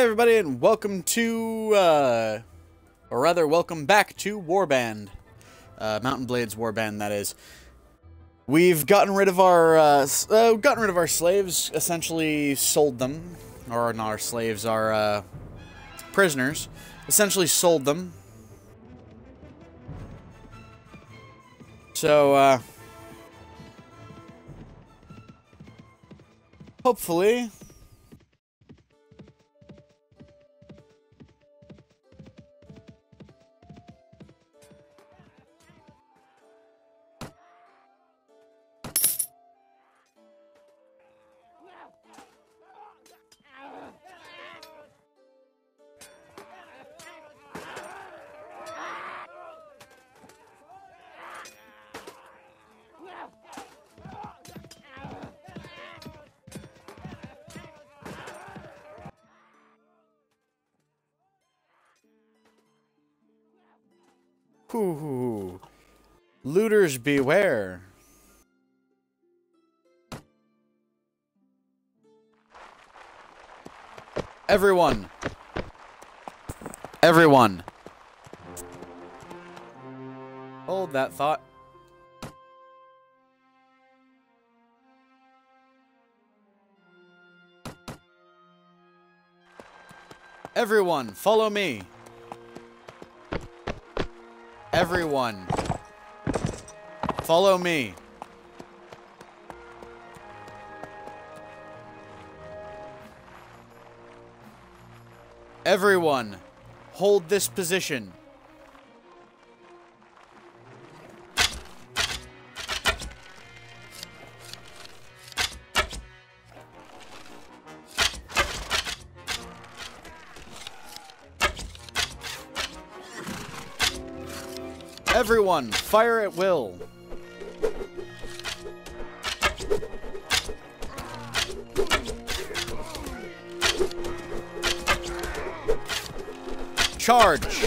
Hey everybody, and welcome to, or rather, welcome back to Warband. Mountain Blades Warband, that is. We've gotten rid of our, slaves, essentially sold them. Or not our slaves, our, prisoners. Essentially sold them. So, hopefully... Ooh, looters beware. Everyone. Hold that thought. Everyone, follow me. Everyone, follow me. Everyone, hold this position. Everyone, fire at will. Charge.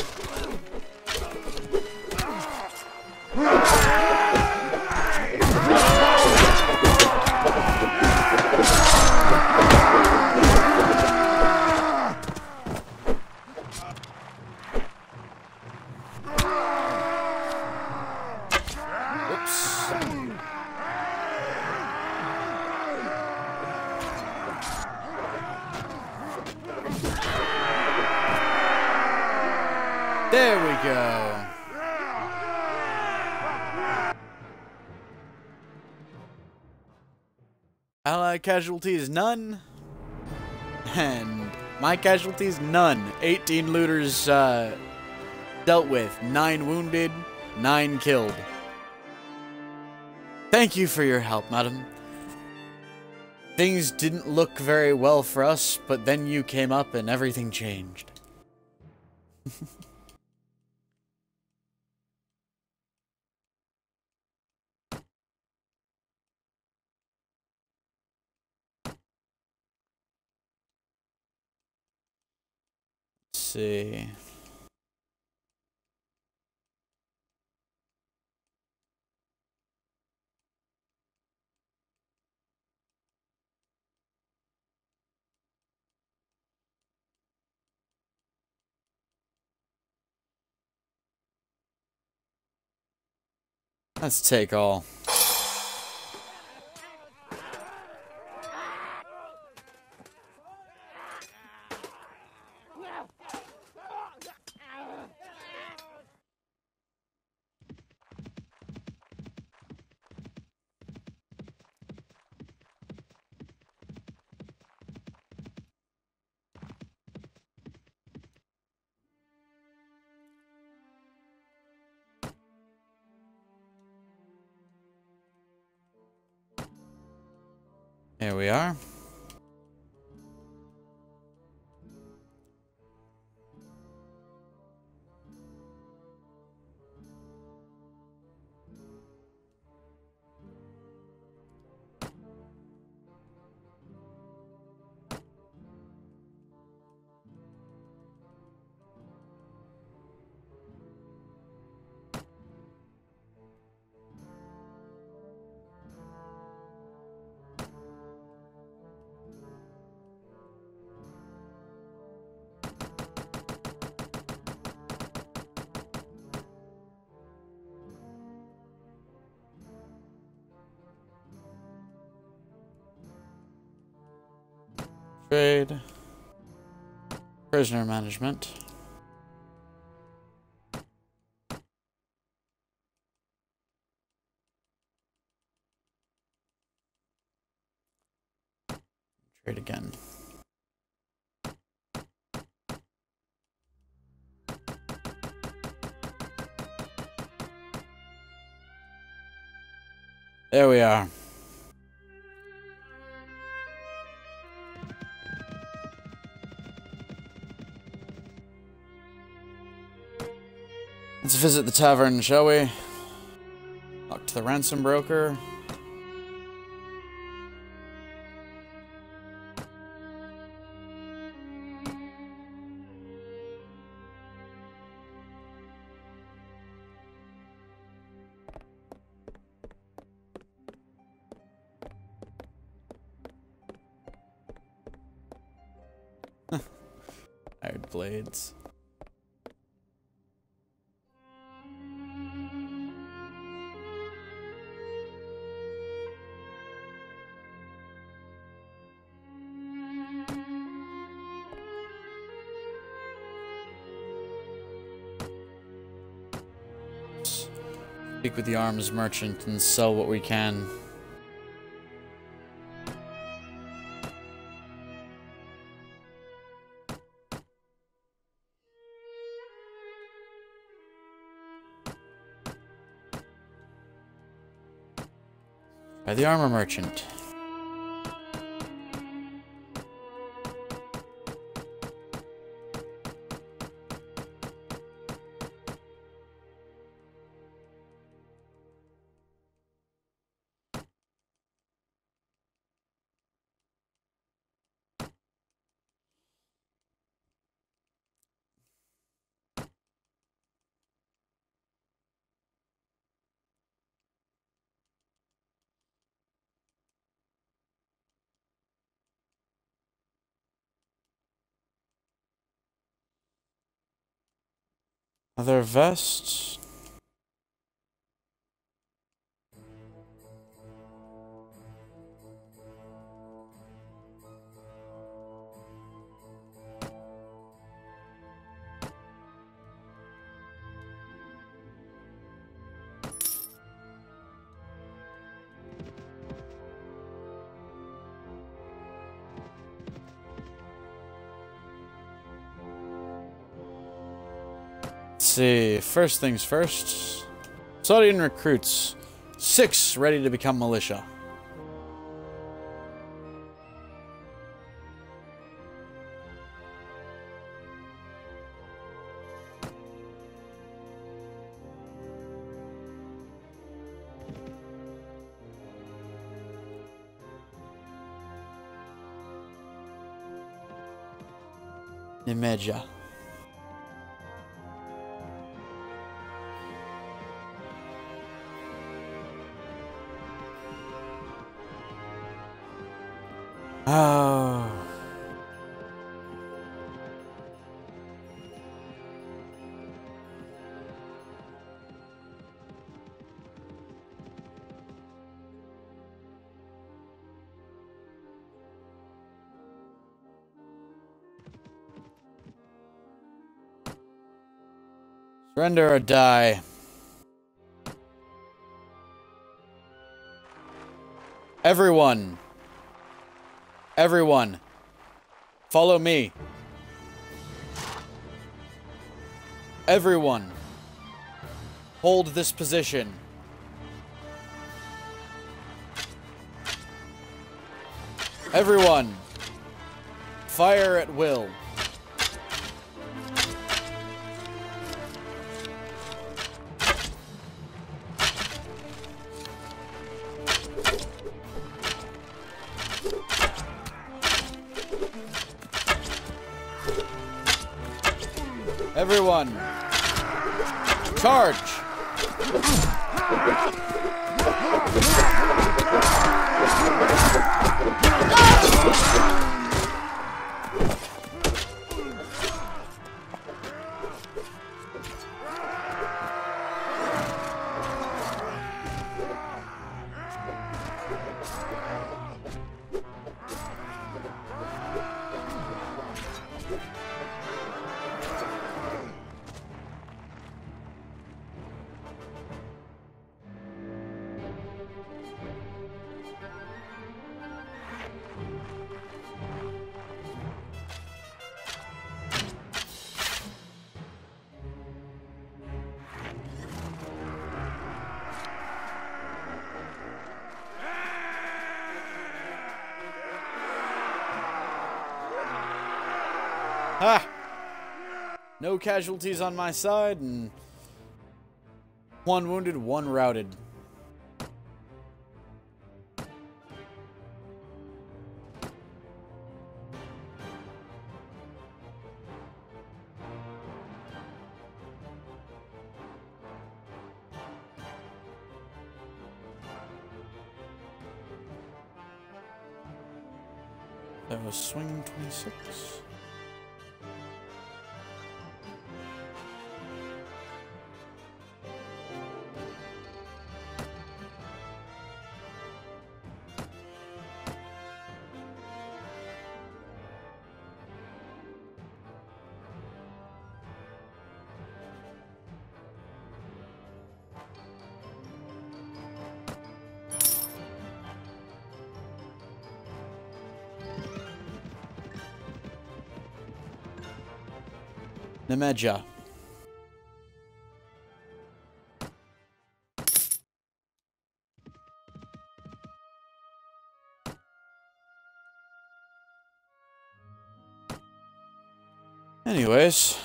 There we go. Ally casualties none. And my casualties none. 18 looters dealt with. 9 wounded, 9 killed. Thank you for your help, madam. Things didn't look very well for us, but then you came up and everything changed. See. Let's take all. Here we are. Trade. Prisoner management. Trade again. There we are. Let's visit the tavern, shall we? Talk to the ransom broker. Iron blades. Speak with the arms merchant and sell what we can. By the armor merchant. Another vest. See, first things first. Sodian recruits. 6 ready to become militia. Nemeja. Oh. Surrender or die. Everyone. Everyone, follow me. Everyone, hold this position. Everyone, fire at will. Everyone, charge! Ha! No casualties on my side, and one wounded, one routed. That was swing 26. Nemeja. Anyways.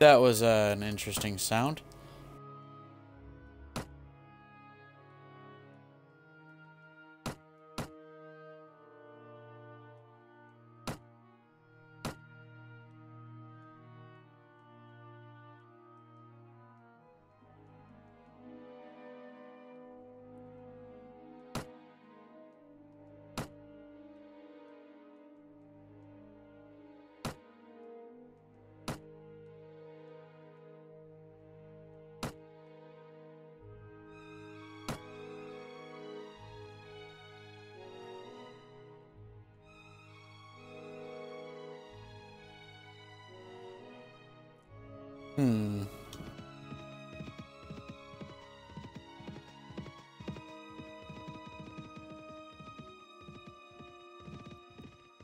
That was an interesting sound.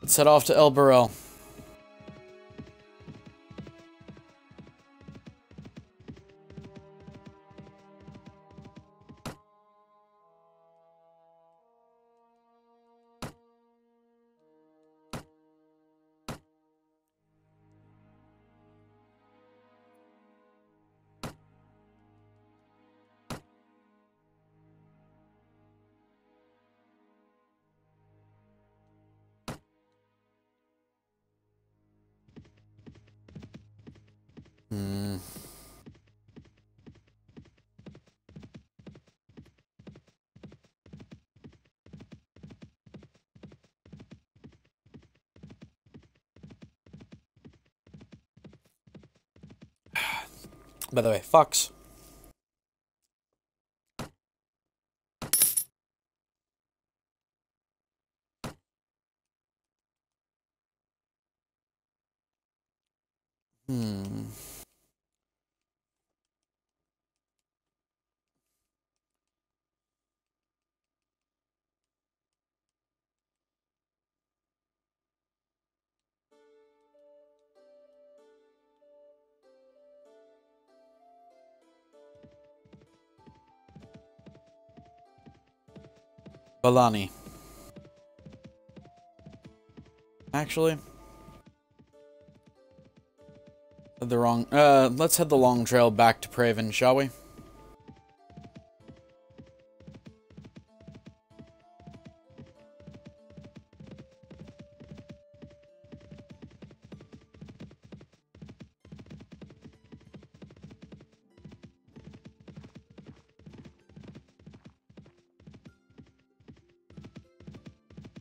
Let's head off to El Burrell. By the way, Fox. Balani. Actually, had the wrong. Let's head the long trail back to Praven, shall we?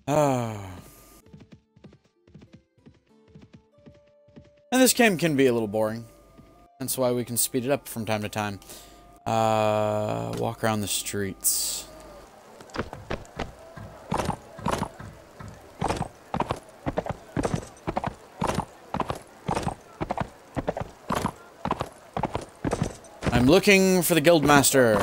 And this game can be a little boring. That's why we can speed it up from time to time. Walk around the streets. I'm looking for the guildmaster.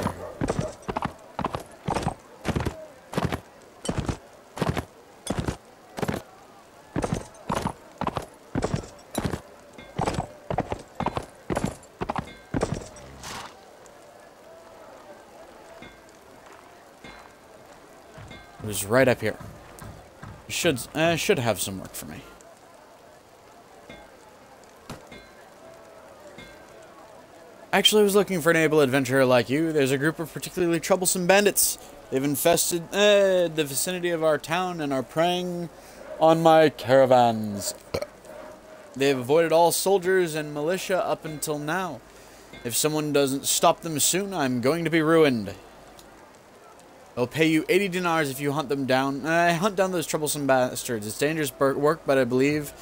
It was right up here. Should have some work for me. Actually, I was looking for an able adventurer like you. There's a group of particularly troublesome bandits. They've infested the vicinity of our town and are preying on my caravans. They've avoided all soldiers and militia up until now. If someone doesn't stop them soon, I'm going to be ruined. They'll pay you 80 dinars if you hunt them down. Hunt down those troublesome bastards. It's dangerous work, but I believe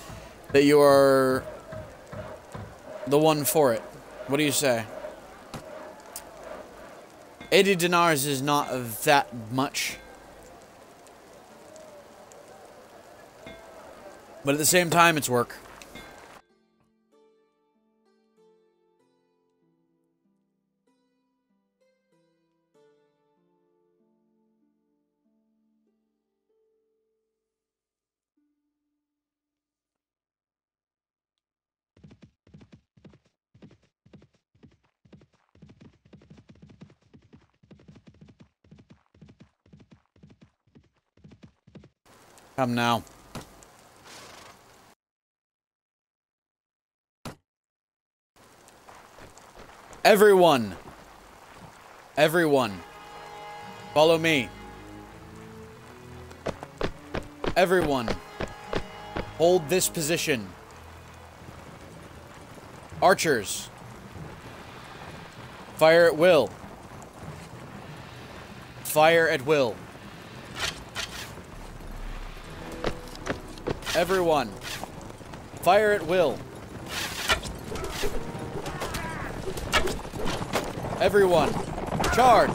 that you are the one for it. What do you say? 80 dinars is not that much. But at the same time, it's work. Come now. Everyone. Follow me. Everyone. Hold this position. Archers. Fire at will. Fire at will. Everyone, fire at will. Everyone, charge.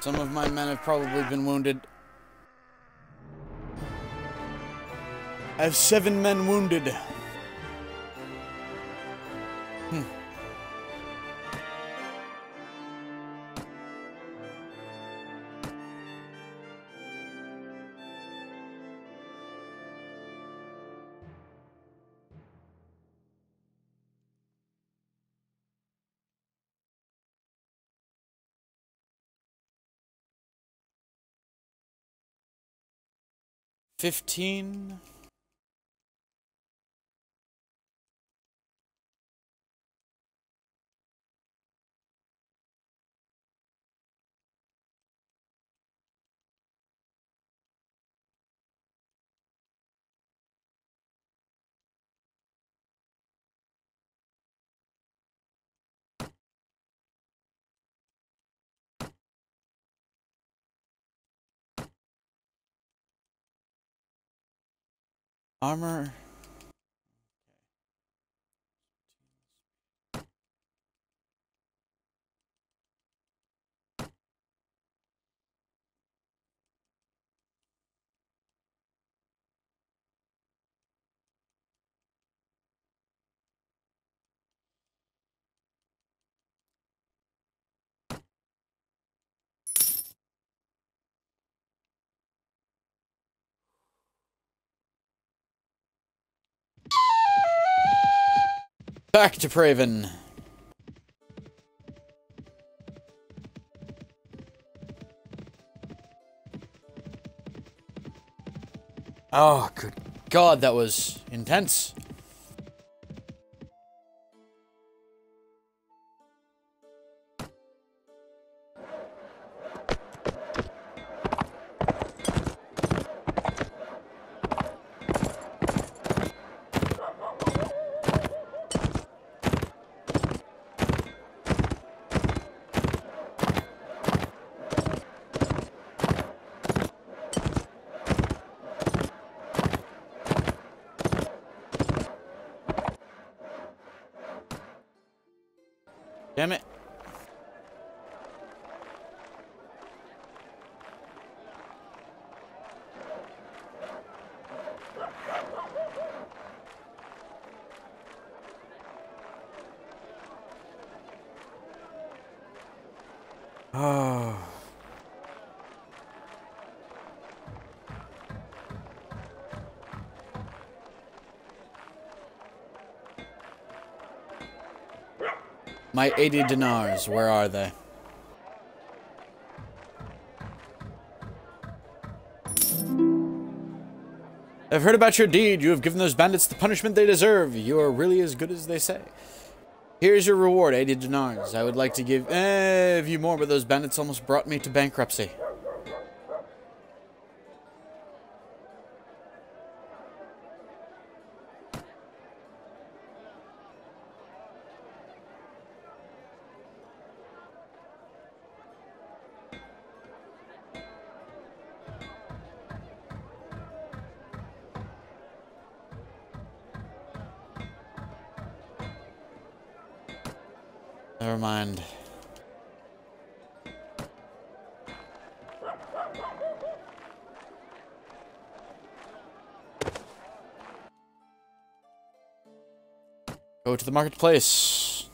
Some of my men have probably been wounded. I have 7 men wounded. 15. Armor. Back to Praven. Oh, good God, that was intense. Damn it. Oh. My 80 dinars, where are they? I've heard about your deed. You have given those bandits the punishment they deserve. You are really as good as they say. Here's your reward, 80 dinars. I would like to give you more, but those bandits almost brought me to bankruptcy. Never mind. Go to the marketplace.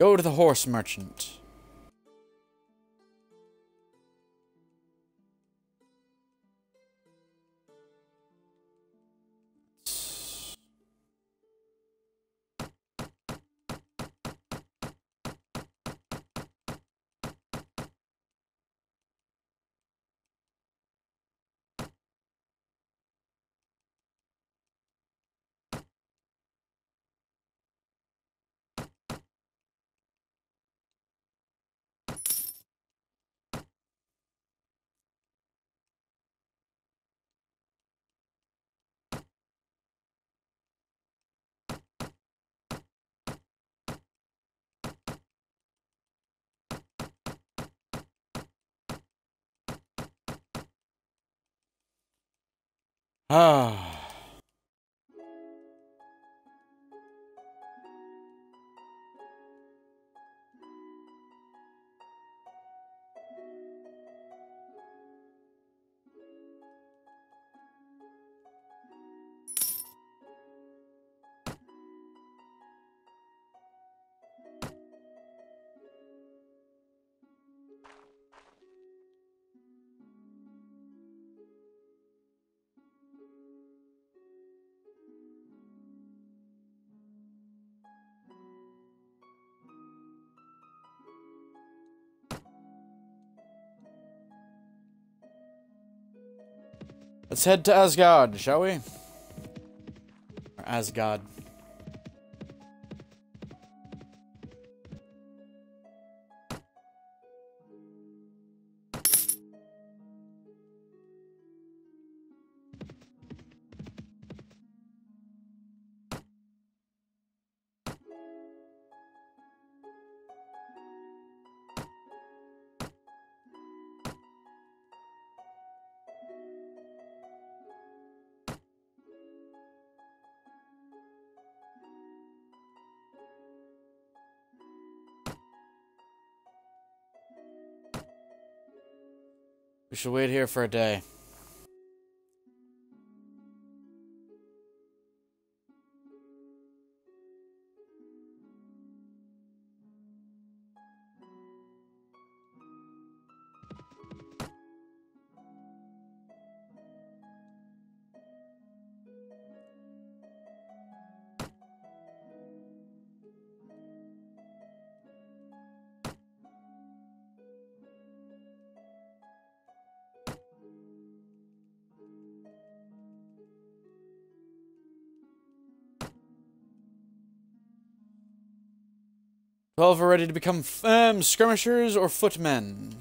Go to the horse merchant. Ah. Let's head to Asgard, shall we? Or Asgard. We should wait here for a day. Twelve are ready to become skirmishers or footmen.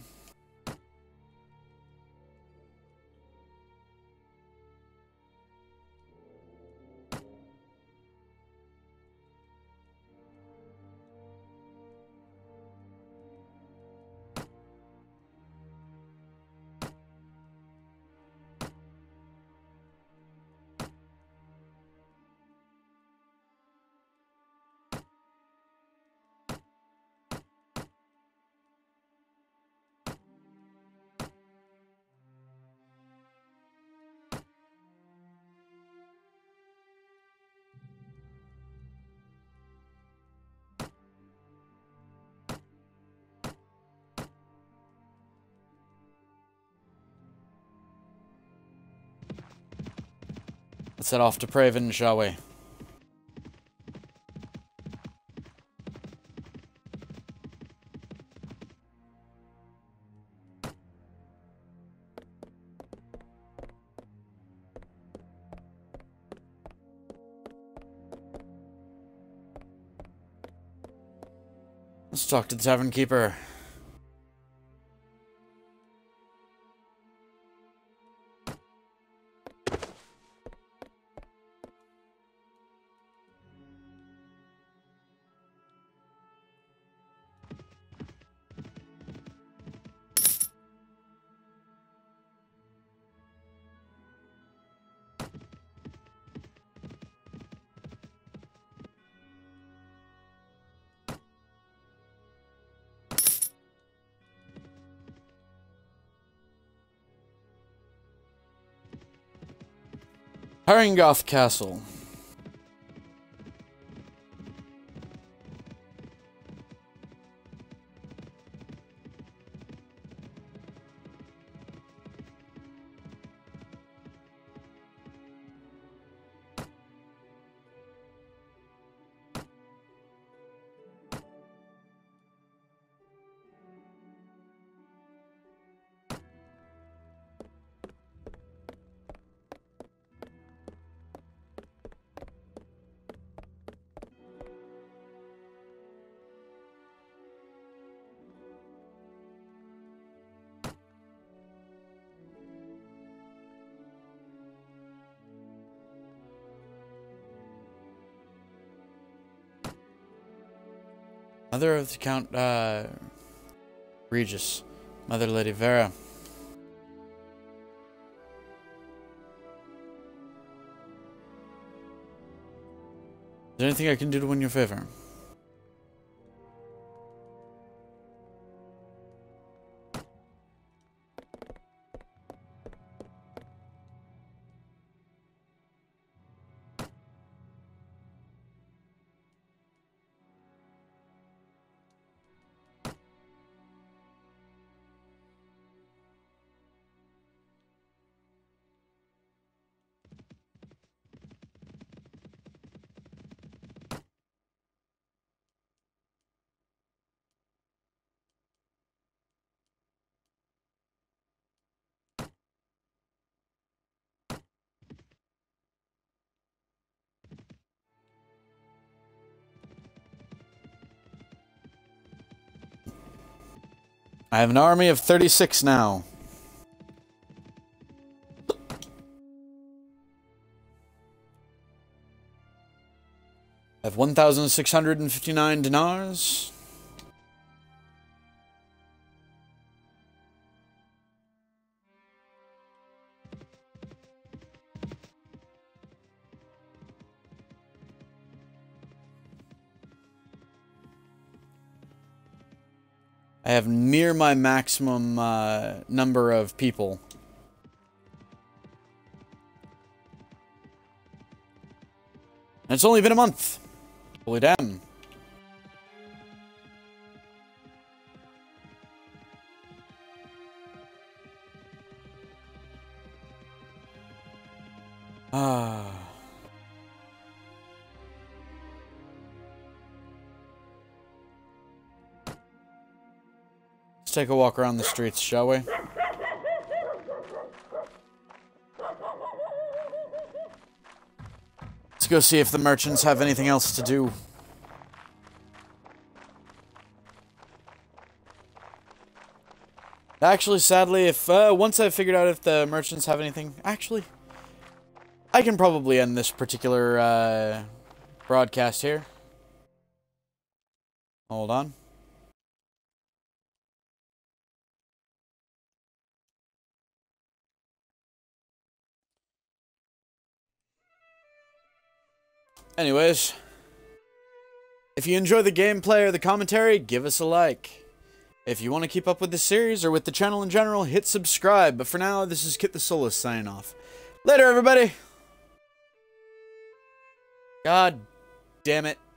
Let's head off to Praven, shall we? Let's talk to the tavern keeper. Haringoth Castle. Mother of the Count, Regis, Mother Lady Vera. Is there anything I can do to win your favor? I have an army of 36 now. I have 1,659 dinars. I have near my maximum number of people. And it's only been a month. Holy damn. Ah. Let's take a walk around the streets, shall we? Let's go see if the merchants have anything else to do. Actually, sadly, if once I figured out if the merchants have anything... Actually, I can probably end this particular broadcast here. Hold on. Anyways, if you enjoy the gameplay or the commentary, give us a like. If you want to keep up with the series or with the channel in general, hit subscribe. But for now, this is Kit the Soulless signing off. Later, everybody! God damn it.